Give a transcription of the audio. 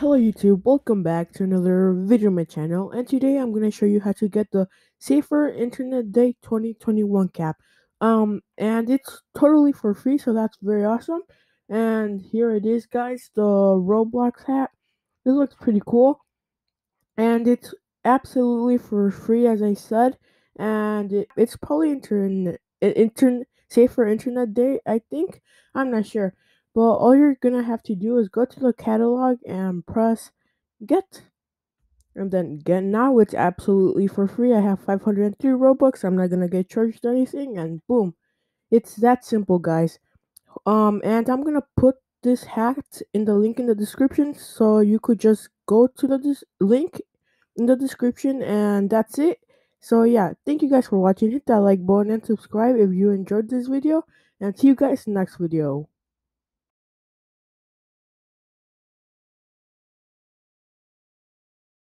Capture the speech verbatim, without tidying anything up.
Hello YouTube, welcome back to another video on my channel, and today I'm going to show you how to get the Safer Internet Day twenty twenty-one cap. Um, and it's totally for free, so that's very awesome. And here it is, guys, the Roblox hat. This looks pretty cool. And it's absolutely for free, as I said. And it, it's probably internet, internet, Safer Internet Day, I think. I'm not sure. Well, all you're gonna have to do is go to the catalog and press get, and then get now. It's absolutely for free. I have five hundred three Robux. I'm not gonna get charged anything, and boom, it's that simple, guys. Um, and I'm gonna put this hack in the link in the description, so you could just go to the link in the description, and that's it. So yeah, thank you guys for watching. Hit that like button and subscribe if you enjoyed this video, and see you guys in the next video.